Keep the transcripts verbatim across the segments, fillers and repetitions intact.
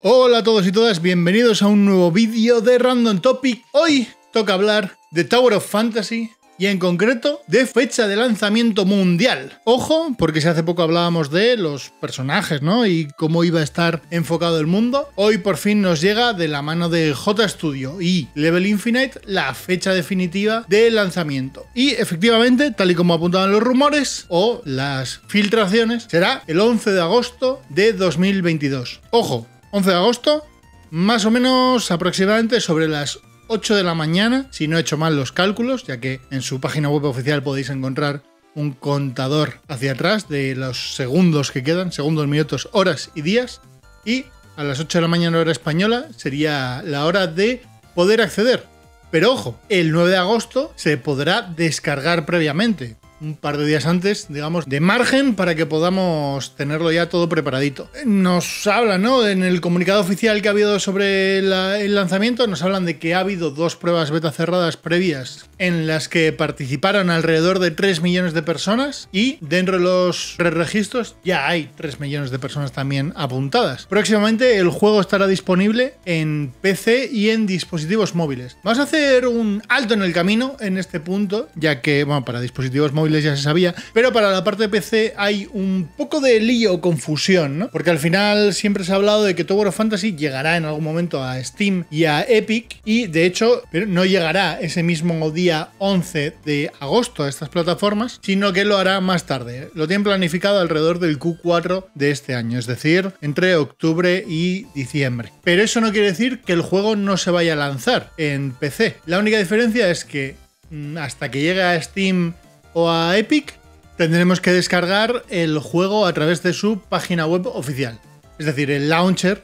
Hola a todos y todas, bienvenidos a un nuevo vídeo de Random Topic. Hoy toca hablar de Tower of Fantasy y en concreto de fecha de lanzamiento mundial. Ojo, porque si hace poco hablábamos de los personajes, ¿no? Y cómo iba a estar enfocado el mundo. Hoy por fin nos llega de la mano de j Studio y Level Infinite la fecha definitiva de lanzamiento. Y efectivamente, tal y como apuntaban los rumores o las filtraciones, será el once de agosto de dos mil veintidós. Ojo. once de agosto, más o menos aproximadamente sobre las ocho de la mañana, si no he hecho mal los cálculos, ya que en su página web oficial podéis encontrar un contador hacia atrás de los segundos que quedan, segundos, minutos, horas y días, y a las ocho de la mañana hora española sería la hora de poder acceder. Pero ojo, el nueve de agosto se podrá descargar previamente. Un par de días antes, digamos, de margen para que podamos tenerlo ya todo preparadito. Nos hablan, ¿no? En el comunicado oficial que ha habido sobre la, el lanzamiento, nos hablan de que ha habido dos pruebas beta cerradas previas en las que participaron alrededor de tres millones de personas y dentro de los preregistros ya hay tres millones de personas también apuntadas. Próximamente el juego estará disponible en P C y en dispositivos móviles. Vamos a hacer un alto en el camino en este punto, ya que, bueno, para dispositivos móviles ya se sabía, pero para la parte de P C hay un poco de lío o confusión, ¿no? Porque al final siempre se ha hablado de que Tower of Fantasy llegará en algún momento a Steam y a Epic, y de hecho no llegará ese mismo día once de agosto a estas plataformas, sino que lo hará más tarde. Lo tienen planificado alrededor del Q cuatro de este año, es decir, entre octubre y diciembre. Pero eso no quiere decir que el juego no se vaya a lanzar en P C. La única diferencia es que hasta que llegue a Steam o a Epic, tendremos que descargar el juego a través de su página web oficial. Es decir, el launcher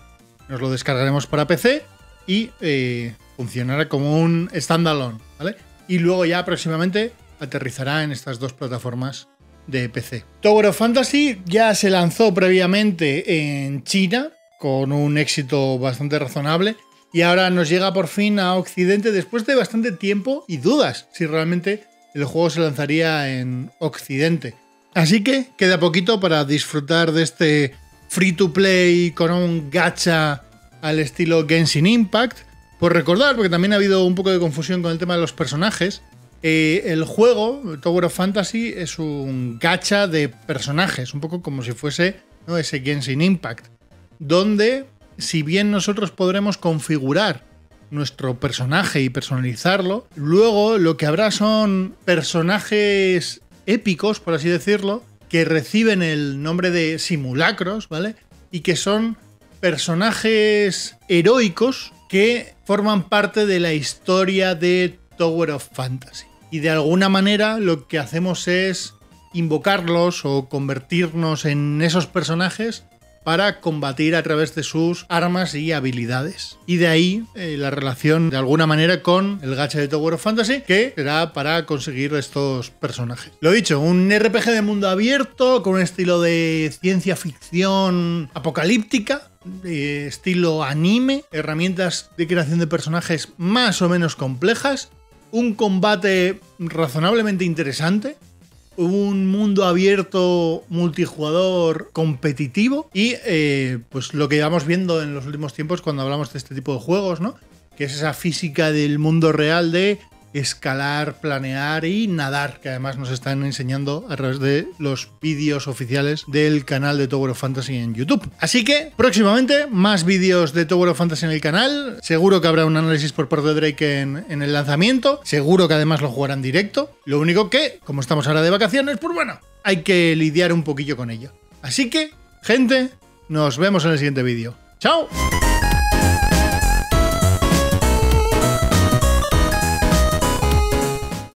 nos lo descargaremos para P C y eh, funcionará como un standalone, ¿vale? Y luego ya próximamente aterrizará en estas dos plataformas de P C. Tower of Fantasy ya se lanzó previamente en China con un éxito bastante razonable y ahora nos llega por fin a Occidente después de bastante tiempo y dudas si realmente el juego se lanzaría en Occidente. Así que queda poquito para disfrutar de este free to play con un gacha al estilo Genshin Impact. Por recordar, porque también ha habido un poco de confusión con el tema de los personajes, eh, el juego Tower of Fantasy es un gacha de personajes, un poco como si fuese, ¿no?, ese Genshin Impact, donde si bien nosotros podremos configurar nuestro personaje y personalizarlo, luego lo que habrá son personajes épicos, por así decirlo, que reciben el nombre de simulacros, ¿vale? Y que son personajes heroicos que forman parte de la historia de Tower of Fantasy. Y de alguna manera lo que hacemos es invocarlos o convertirnos en esos personajes para combatir a través de sus armas y habilidades. Y de ahí eh, la relación de alguna manera con el gacha de Tower of Fantasy, que será para conseguir estos personajes. Lo dicho, un R P G de mundo abierto con un estilo de ciencia ficción apocalíptica, de estilo anime, herramientas de creación de personajes más o menos complejas, un combate razonablemente interesante, un mundo abierto multijugador competitivo y eh, pues lo que llevamos viendo en los últimos tiempos cuando hablamos de este tipo de juegos, ¿no? Que es esa física del mundo real de escalar, planear y nadar, que además nos están enseñando a través de los vídeos oficiales del canal de Tower of Fantasy en YouTube. Así que próximamente más vídeos de Tower of Fantasy en el canal. Seguro que habrá un análisis por parte de Drake en, en el lanzamiento. Seguro que además lo jugarán directo. Lo único que, como estamos ahora de vacaciones, pues bueno, hay que lidiar un poquillo con ello. Así que, gente, nos vemos en el siguiente vídeo. ¡Chao!